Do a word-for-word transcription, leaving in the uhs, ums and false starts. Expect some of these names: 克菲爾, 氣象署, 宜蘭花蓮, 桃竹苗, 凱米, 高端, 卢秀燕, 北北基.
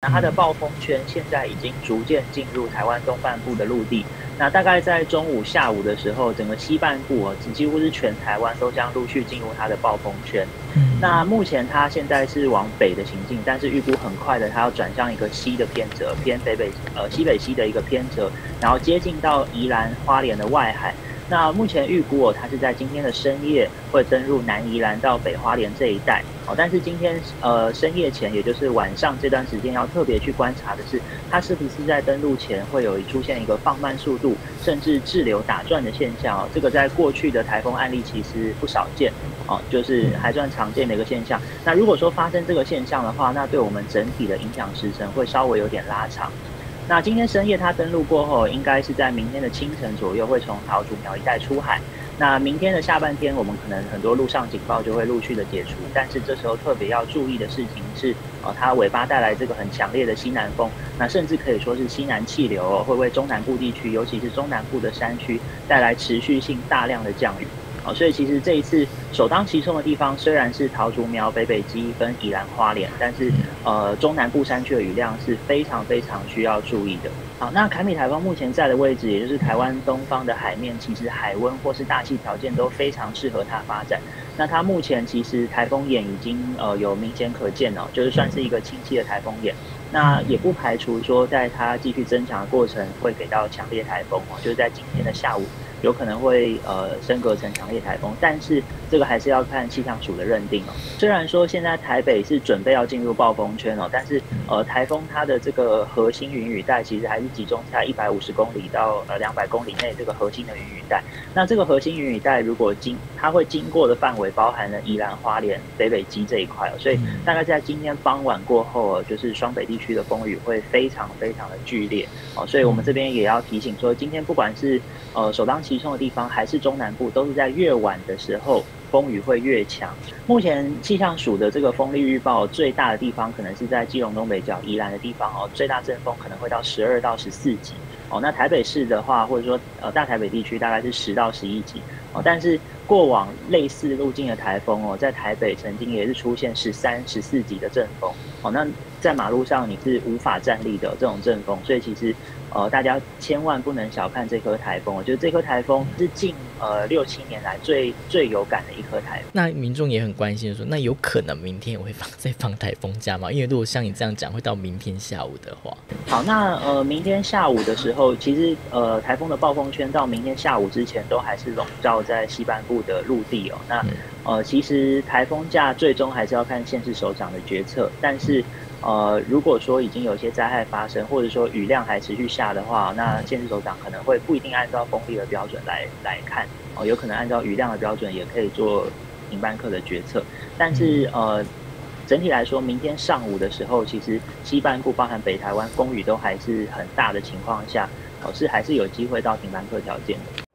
那它的暴风圈现在已经逐渐进入台湾东半部的陆地，那大概在中午、下午的时候，整个西半部啊，几乎是全台湾都将陆续进入它的暴风圈。嗯、那目前它现在是往北的行进，但是预估很快的它要转向一个西的偏折，偏北北呃西北西的一个偏折，然后接近到宜兰花莲的外海。那目前预估哦，它是在今天的深夜会登入南宜兰到北花莲这一带哦。但是今天呃深夜前，也就是晚上这段时间，要特别去观察的是，它是不是在登陆前会有出现一个放慢速度，甚至滞留打转的现象哦。这个在过去的台风案例其实不少见哦，就是还算常见的一个现象。那如果说发生这个现象的话，那对我们整体的影响时程会稍微有点拉长。那今天深夜它登陆过后，应该是在明天的清晨左右会从桃竹苗一带出海。那明天的下半天，我们可能很多陆上警报就会陆续的解除，但是这时候特别要注意的事情是，呃，它尾巴带来这个很强烈的西南风，那甚至可以说是西南气流哦，会为中南部地区，尤其是中南部的山区带来持续性大量的降雨。哦，所以其实这一次首当其冲的地方虽然是桃竹苗、北北基跟宜兰花莲，但是呃中南部山区的雨量是非常非常需要注意的。好，那凯米台风目前在的位置，也就是台湾东方的海面，其实海温或是大气条件都非常适合它发展。那它目前其实台风眼已经呃有明显可见哦，就是算是一个清晰的台风眼。那也不排除说，在它继续增强的过程，会给到强烈台风哦，就是在今天的下午。有可能会呃升格成强烈台风，但是这个还是要看气象署的认定哦。虽然说现在台北是准备要进入暴风圈哦，但是呃台风它的这个核心云雨带其实还是集中在一百五十公里到呃两百公里内这个核心的云雨带。那这个核心云雨带如果经它会经过的范围包含了宜兰花莲、北北基这一块哦，所以大概在今天傍晚过后哦，就是双北地区的风雨会非常非常的剧烈哦，所以我们这边也要提醒说，今天不管是呃首当其冲的地方还是中南部，都是在越晚的时候风雨会越强。目前气象署的这个风力预报最大的地方可能是在基隆东北角、宜兰的地方哦，最大阵风可能会到十二到十四级哦。那台北市的话，或者说呃大台北地区大概是十到十一级哦。但是过往类似路径的台风哦，在台北曾经也是出现十三、十四级的阵风哦。那在马路上你是无法站立的这种阵风，所以其实呃大家千万不能小看这颗台风。我觉得这颗台风是近呃六七年来最最有感的一颗台风。那民众也很关心说，那有可能明天也会放再放台风假吗？因为如果像你这样讲，会到明天下午的话。好，那呃明天下午的时候，其实呃台风的暴风圈到明天下午之前都还是笼罩在西半部的陆地哦。那呃其实台风假最终还是要看县市首长的决策，但是呃，如果说已经有一些灾害发生，或者说雨量还持续下的话，那县市首长可能会不一定按照风力的标准来来看哦，有可能按照雨量的标准也可以做停班课的决策。但是呃，整体来说，明天上午的时候，其实西半部包含北台湾风雨都还是很大的情况下，哦，是还是有机会到停班课条件的。